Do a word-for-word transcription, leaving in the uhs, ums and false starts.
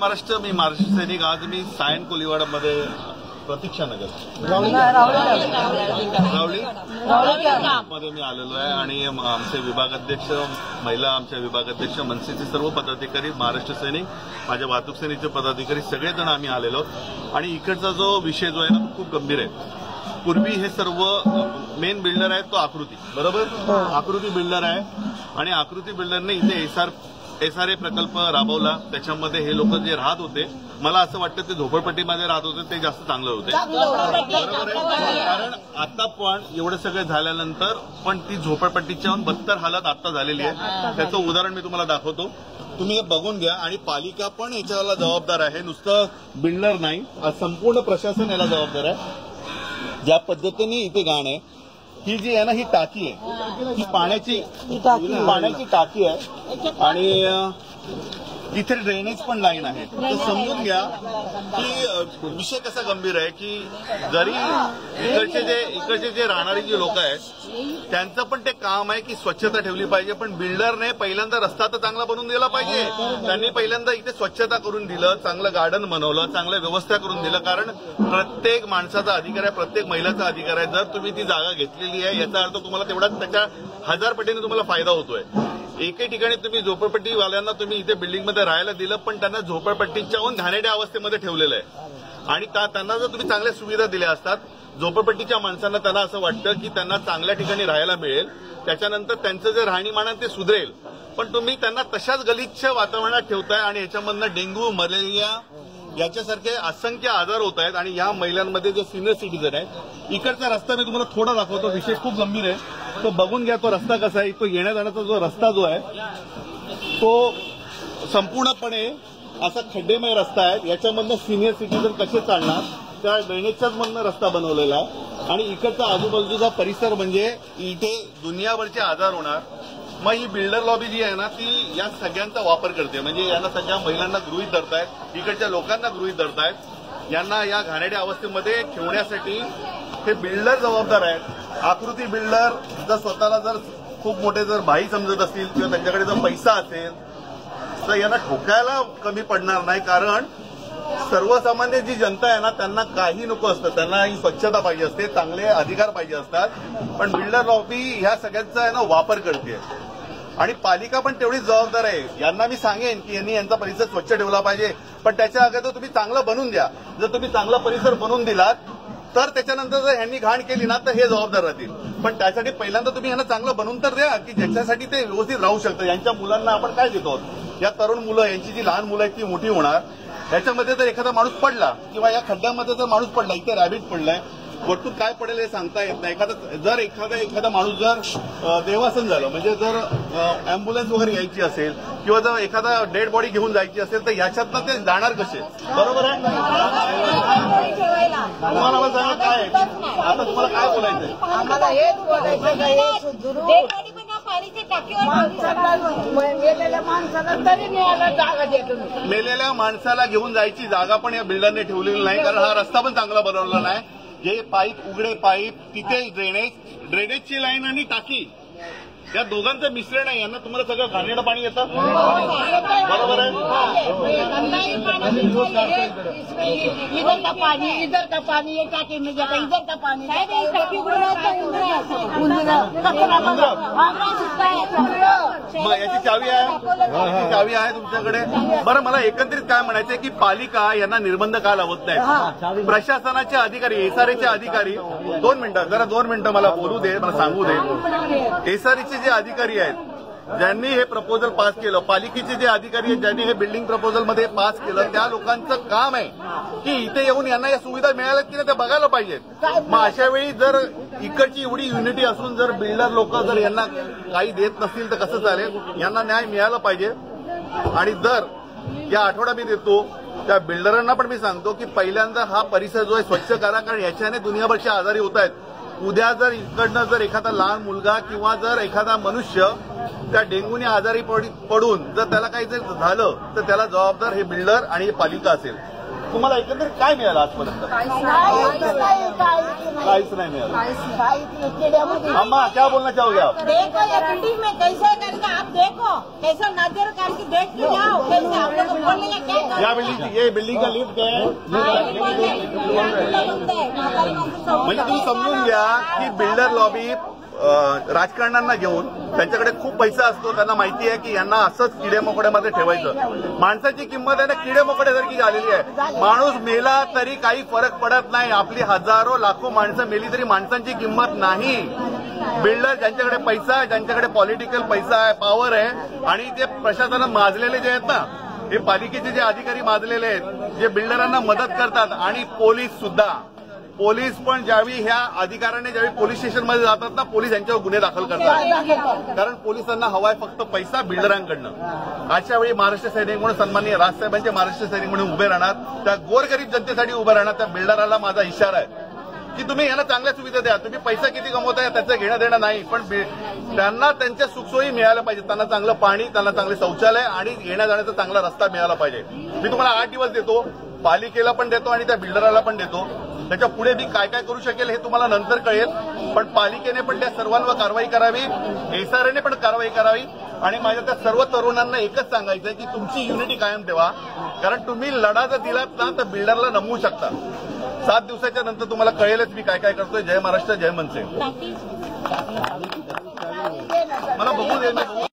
महाराष्ट्र मी महाराष्ट्र सैनिक आज मी सायन कोलीवाडामध्ये प्रतीक्षा नगर रावली मध्ये मी आलेलो आहे आणि आमचे विभागाध्यक्ष महिला आमच्या विभागाध्यक्ष मनसेचे सर्व पदाधिकारी महाराष्ट्र सैनिक माझ्या वाहतूक सेनेचे पदाधिकारी सगळेजण आम्ही आलेलो आणि इकडचा जो विषय जो आहे ना खूप गंभीर आहे। पूर्वी हे सर्व मेन बिल्डर है तो आकृति बरोबर आकृति बिल्डर है आणि आकृति बिल्डर ने इथे एसआर एसआरए प्रकल्प राबवला। त्याच्यामध्ये हे लोक जे राहत होते मला असं वाटतं ते झोपडपट्टीमध्ये राहत होते ते जास्त चांगले होते कारण आता पण एवढं सगळं झाल्यानंतर पण ती झोपडपट्टीच्या बदतर हालत आता झालेली आहे। त्याचं उदाहरण मी तुम्हाला दाखवतो तुम्ही बघून घ्या आणि पालिका पण याच्याला जबाबदार आहे नुसतं बिल्डर नाही संपूर्ण प्रशासन याला जबाबदार आहे। ज्या पद्धतीने इथे घाण आहे ही जी आहे ना ही टाकी आहे ही पाण्याची पाण्याची टाकी आहे आणि इथे ड्रेनेज पण लाईन आहे। तर समजून घ्या की विषय कसा गंभीर आहे की जरी इकडचे जे इकडचे जे राहणारी जी लोक आहेत त्यांचं पण ते काम आहे की स्वच्छता ठेवली पाहिजे पण बिल्डरने पहिल्यांदा रस्ता तर चांगला बनवून दिला पाहिजे। त्यांनी पहिल्यांदा इथे स्वच्छता करून दिलं चांगलं गार्डन बनवलं चांगलं व्यवस्था करून दिलं कारण प्रत्येक माणसाचा अधिकार आहे प्रत्येक महिलाचा अधिकार आहे। जर तुम्ही ती जागा घेतलेली आहे याचा अर्थ तुम्हाला तेवढा त्याच्या हजार पटीने तुम्हाला फायदा होतोय। एके ठिकाणी तुम्ही झोपडपट्टीवाल्यांना तुम्ही इथे बिल्डिंगमध्ये राहायला दिलं पण त्यांना झोपडपट्टीच्याहून घाणेरड्या अवस्थेमध्ये ठेवलेलं आहे आणि त्यांना जर तुम्ही चांगल्या सुविधा दिल्या असतात झोपडपट्टीच्या माणसांना त्यांना असं वाटतं की त्यांना चांगल्या ठिकाणी राहायला मिळेल त्याच्यानंतर त्यांचं जे राहणीमान ते सुधरेल पण तुम्ही त्यांना तशाच गलिच्छ वातावरणात ठेवताय आणि याच्यामधनं डेंग्यू मलेरिया याच्यासारखे असंख्य आजार होत आहेत आणि या महिलांमध्ये जे सिनियर सिटीजन आहेत इकडचा रस्ता मी तुम्हाला थोडा दाखवतो विषय खूप गंभीर आहे तो बघून घ्या तो रस्ता कसा आहे तो येण्या जाण्याचा जो रस्ता जो आहे तो संपूर्णपणे असा खड्डेमय रस्ता आहे। याच्यामधनं सिनियर सिटीजन कसे चालणार त्या ड्रेनेजच्याच मधनं रस्ता बनवलेला आहे आणि इकडचा आजूबाजूचा परिसर म्हणजे इथे दुनियाभरचे आजार होणार। मग ही बिल्डर लॉबी जी आहे ना ती या सगळ्यांचा वापर करते म्हणजे यांना सगळ्या महिलांना गृहीत धरतायत इकडच्या लोकांना गृहीत धरतायत यांना या घाणेरड्या अवस्थेमध्ये ठेवण्यासाठी हे बिल्डर जबाबदार आहेत। आकृती बिल्डर जर स्वतःला जर खूप मोठे जर भाई समजत असतील किंवा त्यांच्याकडे जर पैसा असेल तर यांना ठोकायला कमी पडणार नाही कारण सर्वसामान्य जी जनता आहे ना त्यांना काही नको असतं त्यांना ही स्वच्छता पाहिजे असते चांगले अधिकार पाहिजे असतात पण बिल्डर लॉबी ह्या सगळ्यांचा आहे ना वापर करते आणि पालिका पण तेवढीच जबाबदार आहे। यांना मी सांगेन की यांनी यांचा परिसर स्वच्छ ठेवला पाहिजे पण त्याच्या अगोदर तुम्ही चांगलं बनवून द्या जर तुम्ही चांगला परिसर बनवून दिलात तर त्याच्यानंतर जर यांनी घाण केली ना तर हे जबाबदार राहतील पण त्यासाठी पहिल्यांदा तुम्ही यांना चांगलं बनवून तर द्या की ज्याच्यासाठी ते व्यवस्थित राहू शकतात। यांच्या मुलांना आपण काय देतो या तरुण मुलं यांची जी लहान मुलं आहेत ती मोठी होणार याच्यामध्ये जर एखादा माणूस पडला किंवा या खड्ड्यामध्ये जर माणूस पडला इथे रॅबिट पडलाय वरतून काय पडेल हे सांगता येत नाही। एखादा जर एखादा एखादा माणूस जर देवासन झालं म्हणजे जर अँब्युलन्स वगैरे यायची असेल किंवा जर एखादा डेड बॉडी घेऊन जायची असेल तर याच्यातनं ते जाणार कसे बरोबर आहे तुम्हाला मला सांगा काय आता तुम्हाला काय बोलायचंय मेलेल्या माणसाला घेऊन जायची जागा पण या बिल्डरने ठेवलेली नाही कारण हा रस्ता पण चांगला बनवला नाही। हे पाईप उघडे पाईप तिथे ड्रेनेज ड्रेनेजची लाईन आणि टाकी या दोघांचं मिश्रण आहे यांना तुम्हाला सगळं घाणेरडं पाणी येतं बरोबर आहे। इधर का पाणी इधर का पाणी टाकी में जाता इधर का पाणी याची चावी आहे चावी आहे तुमच्याकडे। बरं मला एकत्रित काय म्हणायचंय की पालिका यांना निर्बंध का लावत नाही प्रशासनाचे अधिकारी एसआरएचे अधिकारी दोन मिनिटं जरा दोन मिनिटं मला बोलू दे मला सांगू दे। एसआरएचे जे अधिकारी आहेत ज्यांनी हे प्रपोजल पास केलं पालिकेचे जे अधिकारी आहेत ज्यांनी हे बिल्डिंग प्रपोजल मध्ये पास केलं त्या लोकांचं काम आहे की इथे येऊन यांना या सुविधा मिळाल्या की नाही ते बघायला पाहिजेत। मग अशा वेळी जर इकडची एवढी युनिटी असून जर बिल्डर लोक जर यांना काही देत नसतील तर कसं चालेल यांना न्याय मिळाला पाहिजे। आणि जर या आठवडा मी देतो त्या बिल्डरांना पण मी सांगतो की पहिल्यांदा हा परिसर जो आहे स्वच्छ करा कारण याच्याने दुनियाभरचे आजारी होत आहेत। उद्या जर इकडनं जर एखादा लहान मुलगा किंवा जर एखादा मनुष्य त्या डेंग्यूने आजारी पडून जर त्याला काही जर झालं तर त्याला जबाबदार हे बिल्डर आणि हे पालिका असेल। तुम्हाला एकंदर काय मिळालं आजपर्यंत? काहीच नाही मिळालं। अम्मा क्या बोलना चाहोगे आप? देखो ये बिल्डिंग में कैसे करके आप देखो, कैसा नजर करके देख के जाओ, कैसे आप लोग बोलने क्या? या बिल्डिंग ये बिल्डिंग का लिफ्ट है, म्हणजे तुम्ही समजून घ्या की बिल्डर लॉबी राजकारण्यांना घेऊन त्यांच्याकडे खूप पैसा असतो, त्यांना माहिती आहे की यांना असंच किडे मोकड्यामध्ये ठेवायचं। माणसाची किंमत आहे ना किडे मोकड्यासारखी झालेली आहे। माणूस मेला तरी काही फरक पडत नाही, आपली हजारो लाखो माणसं मेली तरी माणसांची किंमत नाही। बिल्डर ज्यांच्याकडे पैसा आहे, ज्यांच्याकडे पॉलिटिकल पैसा आहे, पॉवर आहे, आणि ते प्रशासनात माजलेले जे आहेत ना, हे पालिकेचे जे अधिकारी माजलेले आहेत, जे बिल्डरांना मदत करतात, आणि पोलीस सुद्धा, पोलीस पण ज्यावेळी ह्या अधिकाऱ्याने ज्यावेळी पोलीस स्टेशनमध्ये जातात ना, पोलीस यांच्यावर गुन्हे दाखल करतात, कारण पोलिसांना हवाय फक्त पैसा बिल्डरांकडनं। अशा वेळी महाराष्ट्र सैनिक म्हणून सन्माननीय राजसाहेबांचे महाराष्ट्र सैनिक म्हणून उभे राहणार, त्या गोरगरीब जनतेसाठी उभे राहणार। त्या बिल्डराला माझा इशारा आहे की तुम्ही यांना चांगल्या सुविधा द्या, तुम्ही पैसा किती कमवताय त्याचं घेणं देणं नाही, पण त्यांना त्यांच्या सुखसोयी मिळाल्या पाहिजे, त्यांना चांगलं पाणी, त्यांना चांगले शौचालय, आणि येण्या जाण्याचा चांगला रस्ता मिळाला पाहिजे। मी तुम्हाला आठ दिवस देतो, पालिकेला पण देतो आणि त्या बिल्डराला पण देतो, त्याच्या पुढे मी काय काय करू शकेल हे तुम्हाला नंतर कळेल। पण पालिकेने पण त्या सर्वांवर कारवाई करावी, एसआरएने पण कारवाई करावी, आणि माझ्या त्या सर्व तरुणांना एकच सांगायचं की तुमची युनिटी कायम ठेवा, कारण तुम्ही लढा जर दिलात ना तर बिल्डरला नमवू शकता। सात दिवसाच्या नंतर तुम्हाला कळेलच मी काय काय करतोय। जय महाराष्ट्र, जय मनसे। मला बघू दे।